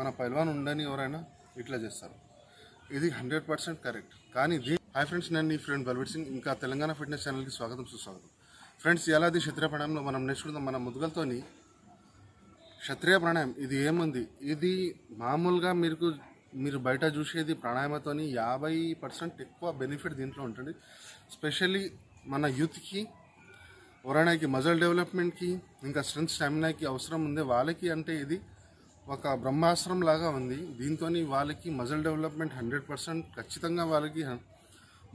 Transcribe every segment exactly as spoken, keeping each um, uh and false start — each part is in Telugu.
मन पैलवान ఉండని ఎవరైనా ఇట్లా చేస్తారు ఇది हंड्रेड परसेंट కరెక్ట్ కానీ हाय फ्रेंड्स నేను ఫ్రెండ్ బల్వీర్ సింగ్ ఇంకా తెలంగాణ ఫిట్నెస్ ఛానల్ కి స్వాగతం సుస్వాగతం ఫ్రెండ్స్ యాలాది క్షత్రపణంలో మనం నేర్చుకుందాం మన ముద్గలతోని క్షత్రియ ప్రాణాయామం ఇది ఏమంది ఇది మామూలుగా మీకు మీరు బయట చూసేది ప్రాణాయామతోని యాభై శాతం ఎక్కువ బెనిఫిట్ దీంట్లో ఉంటుంది స్పెషల్లీ మన యూత్ కి ఎవరైనా కి మజిల్ డెవలప్‌మెంట్ కి ఇంకా స్ట్రెంత్ స్టామినా కి అవసరం ఉంది వాళ్ళకి అంటే ఇది ఒక బ్రహ్మాస్త్రం లాగా ఉంది దీంతోని వాళ్ళకి మజిల్ డెవలప్‌మెంట్ हंड्रेड परसेंट ఖచ్చితంగా వాళ్ళకి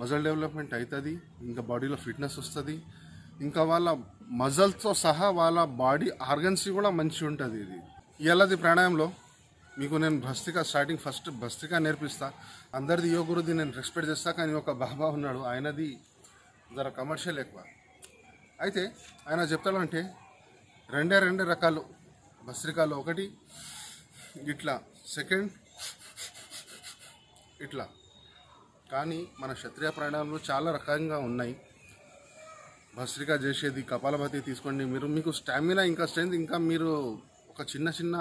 మజిల్ డెవలప్‌మెంట్ అవుతది ఇంకా బాడీలో ఫిట్నెస్ వస్తది ఇంకా వాళ్ళ మజిల్స్ తో సహా వాళ్ళ బాడీ ఆర్గన్స్ కూడా మంచి ఉంటది ఇది ఇలాది ప్రాణాయామంలో మీకు నేను భస్త్రిక స్టార్టింగ్ ఫస్ట్ భస్త్రిక నేర్పిస్తా అందరిది యోగ గురుది నేను రెస్పెక్ట్ చేస్తా కానీ ఒక బాబా ఉన్నాడు ఆయనది జర కమర్షియల్ ఎక్కువ అయితే ఆయన చెప్తాడు అంటే రెండే రెండు రకాలు భస్త్రికలో ఒకటి ఇట్లా సెకండ్ ఇట్లా కానీ మన క్షత్రియ ప్రాణాయామంలో చాలా రకంగా ఉన్నాయి భస్త్రిక చేసేది కపాలభాతి తీసుకోండి మీరు మీకు స్టామినా ఇంకా స్ట్రెంత్ ఇంకా మీరు ఒక చిన్న చిన్న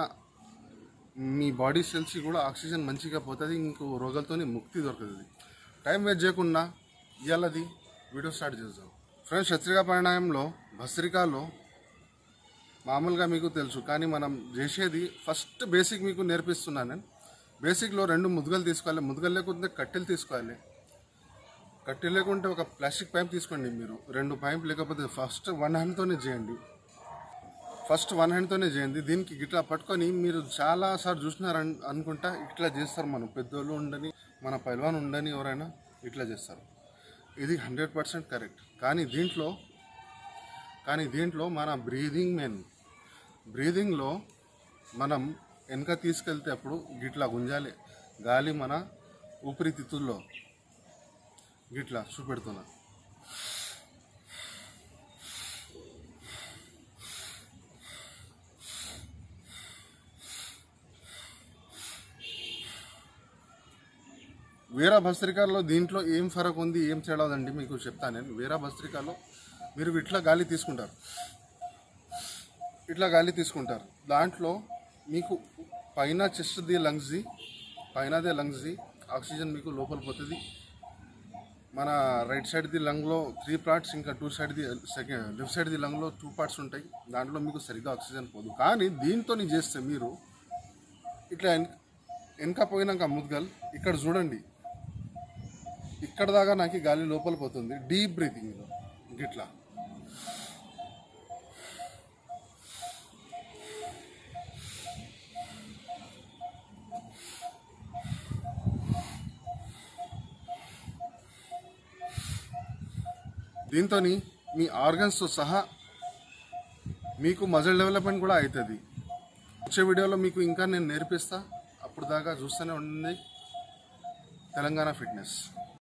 మీ బాడీ సెల్స్ కూడా ఆక్సిజన్ మంచిగా పోతది ఇంకో రోగాలతోని ముక్తి దొరుకుతది టైం వేస్ట్ చేయకుండా ఇయాలది వీడియో స్టార్ట్ చేద్దాం ఫ్రెండ్స్ భస్త్రిక ప్రాణాయామంలో భస్త్రికలో మామూలుగా మీకు తెలుసు కానీ మనం చేసేది ఫస్ట్ బేసిక్ మీకు నేర్పిస్తున్నాను నేను బేసిక్లో రెండు ముద్గలు తీసుకోవాలి ముద్గలు లేకుంటే కట్టెలు తీసుకోవాలి కట్టె లేకుంటే ఒక ప్లాస్టిక్ పైప్ తీసుకోండి మీరు రెండు పైప్ లేకపోతే ఫస్ట్ వన్ హ్యాండ్తోనే చేయండి ఫస్ట్ వన్ హ్యాండ్తోనే చేయండి దీనికి ఇట్లా పట్టుకొని మీరు చాలా సార్లు చూసినారు అనుకుంటా ఇట్లా చేస్తారు మనం పెద్దోళ్ళు ఉండని మన పైల్వాన్ ఉండని ఎవరైనా ఇట్లా చేస్తారు ఇది హండ్రెడ్ పర్సెంట్ కరెక్ట్ కానీ దీంట్లో కానీ దీంట్లో మన బ్రీదింగ్ మెయిన్ బ్రీదింగ్లో మనం వెనక తీసుకెళ్తే అప్పుడు గిట్లా గుంజాలి గాలి మన ఊపిరితిత్తుల్లో గిట్లా చూపెడుతున్నా వేరే భస్త్రికల్లో దీంట్లో ఏం ఫరక్ ఉంది ఏం తేడా ఉందండి మీకు చెప్తాను నేను వేరే భస్త్రికల్లో మీరు ఇట్లా గాలి తీసుకుంటారు ఇట్లా గాలి తీసుకుంటారు దాంట్లో మీకు పైన చెస్ట్ది లంగ్స్ది పైనదే లంగ్స్ది ఆక్సిజన్ మీకు లోపల పోతుంది మన రైట్ సైడ్ది లంగ్లో త్రీ పార్ట్స్ ఇంకా టూ సైడ్ది సెకండ్ లెఫ్ట్ సైడ్ది లంగ్లో టూ పార్ట్స్ ఉంటాయి దాంట్లో మీకు సరిగ్గా ఆక్సిజన్ పోదు కానీ దీంతో చేస్తే మీరు ఇట్లా వెనక పోయినాక ముద్గల్ ఇక్కడ చూడండి ఇక్కడ దాకా నాకు గాలి లోపల పోతుంది డీప్ బ్రీతింగ్లో ఇట్లా దీంతో మీ ఆర్గన్స్తో సహా మీకు మజిల్ డెవలప్మెంట్ కూడా అవుతుంది వచ్చే వీడియోలో మీకు ఇంకా నేను నేర్పిస్తా అప్పుడు దాకా చూస్తూనే ఉండండి తెలంగాణ ఫిట్నెస్